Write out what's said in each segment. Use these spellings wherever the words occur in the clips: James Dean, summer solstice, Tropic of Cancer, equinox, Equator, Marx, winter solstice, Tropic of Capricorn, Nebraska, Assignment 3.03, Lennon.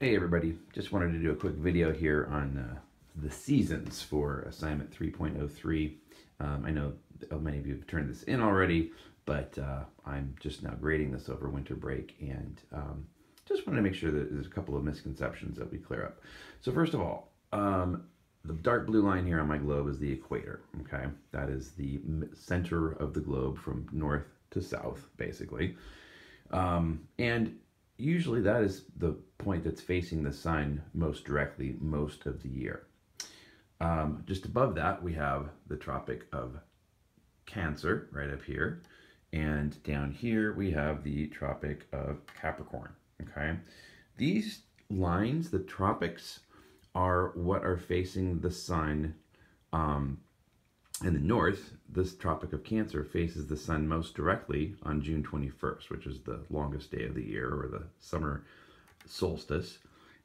Hey everybody, just wanted to do a quick video here on the seasons for Assignment 3.03. I know many of you have turned this in already, but I'm just now grading this over winter break, and just wanted to make sure that there's a couple of misconceptions that we clear up. So first of all, the dark blue line here on my globe is the equator, okay? That is the center of the globe from north to south, basically. And usually that is the point that's facing the sun most directly most of the year. Just above that, we have the Tropic of Cancer right up here. And down here, we have the Tropic of Capricorn, okay? These lines, the tropics, are what are facing the sun in the north. This Tropic of Cancer faces the sun most directly on June 21st, which is the longest day of the year, or the summer solstice.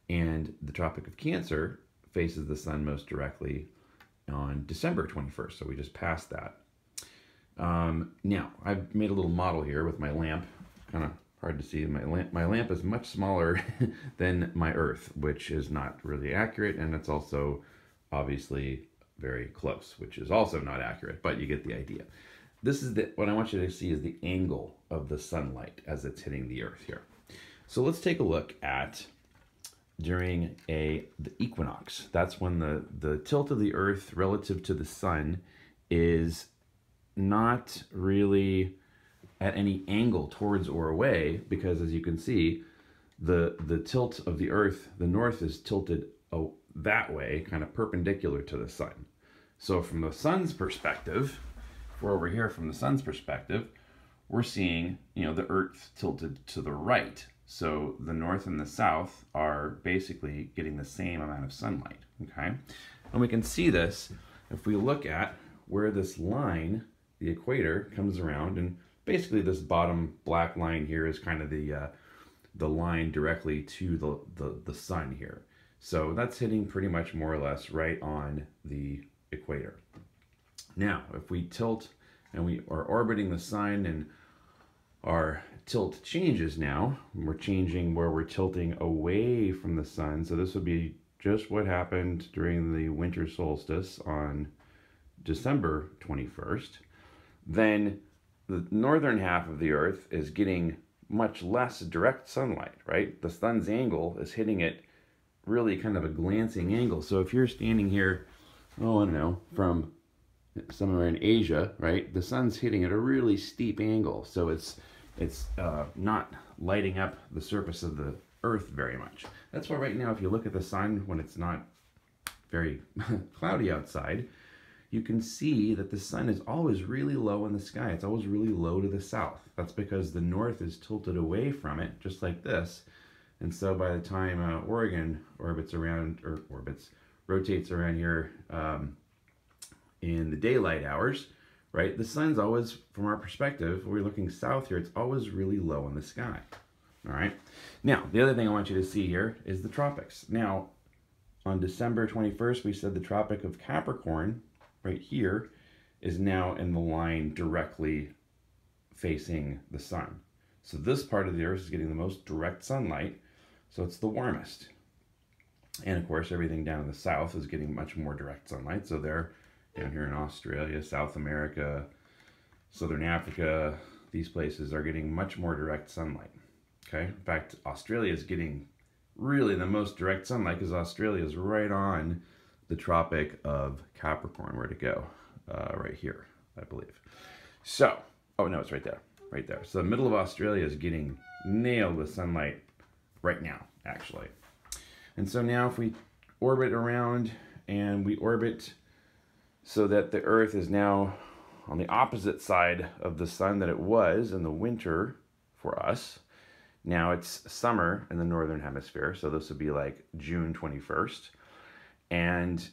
And the Tropic of Cancer faces the sun most directly on December 21st, so we just passed that. Now, I've made a little model here with my lamp. Kind of hard to see. My lamp is much smaller than my Earth, which is not really accurate, and it's also obviously very close, which is also not accurate, but you get the idea. This is what I want you to see is the angle of the sunlight as it's hitting the Earth here. So let's take a look at during the equinox. That's when the tilt of the Earth relative to the sun is not really at any angle towards or away, because as you can see, the tilt of the Earth, the north, is tilted that way, kind of perpendicular to the sun. So from the sun's perspective, if we're over here from the sun's perspective, we're seeing, you know, the Earth tilted to the right. So the north and the south are basically getting the same amount of sunlight, okay? And we can see this if we look at where this line, the equator, comes around, and basically this bottom black line here is kind of the line directly to the sun here. So that's hitting pretty much more or less right on the equator. Now, if we tilt and we are orbiting the sun and our tilt changes now, we're changing where we're tilting away from the sun. So this would be just what happened during the winter solstice on December 21st. Then the northern half of the Earth is getting much less direct sunlight, right? The sun's angle is hitting it really kind of a glancing angle. So if you're standing here, oh, I don't know, from somewhere in Asia, right? The sun's hitting at a really steep angle. So it's not lighting up the surface of the Earth very much. That's why right now, if you look at the sun when it's not very cloudy outside, you can see that the sun is always really low in the sky. It's always really low to the south. That's because the north is tilted away from it, just like this. And so by the time Oregon rotates around here in the daylight hours, right? The sun's always, from our perspective, when we're looking south here, it's always really low in the sky, all right? Now, the other thing I want you to see here is the tropics. Now, on December 21st, we said the Tropic of Capricorn, right here, is now in the line directly facing the sun. So this part of the Earth is getting the most direct sunlight, so it's the warmest. And of course, everything down in the south is getting much more direct sunlight. So they're down here in Australia, South America, Southern Africa, these places are getting much more direct sunlight, okay? In fact, Australia is getting really the most direct sunlight because Australia is right on the Tropic of Capricorn. Where'd it go? Right here, I believe. So, oh no, it's right there. Right there. So the middle of Australia is getting nailed with sunlight right now, actually. And so now if we orbit around, and we orbit so that the Earth is now on the opposite side of the sun that it was in the winter for us. Now it's summer in the northern hemisphere, so this would be like June 21st. And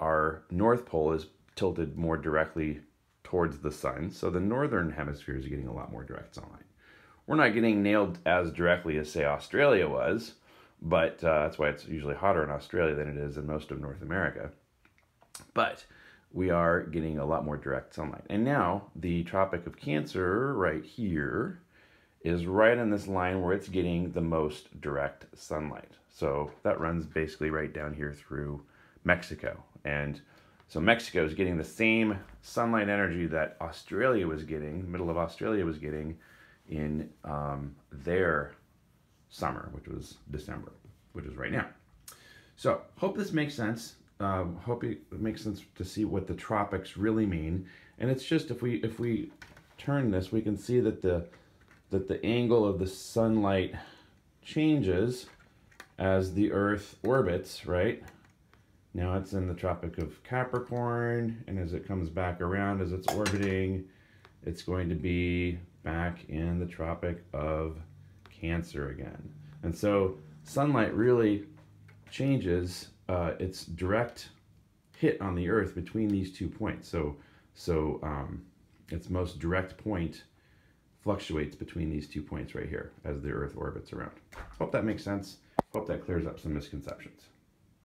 our north pole is tilted more directly towards the sun, so the northern hemisphere is getting a lot more direct sunlight. We're not getting nailed as directly as, say, Australia was, but that's why it's usually hotter in Australia than it is in most of North America. But we are getting a lot more direct sunlight. And now the Tropic of Cancer right here is right in this line where it's getting the most direct sunlight. So that runs basically right down here through Mexico. And so Mexico is getting the same sunlight energy that Australia was getting, middle of Australia was getting in their summer, which was December, which is right now. So hope this makes sense. Hope it makes sense to see what the tropics really mean. And it's just, if we turn this, we can see that the angle of the sunlight changes as the Earth orbits, right? Now it's in the Tropic of Capricorn, and as it comes back around, as it's orbiting, it's going to be back in the Tropic of Cancer again. And so sunlight really changes its direct hit on the Earth between these 2 points. So its most direct point fluctuates between these 2 points right here as the Earth orbits around. Hope that makes sense. Hope that clears up some misconceptions.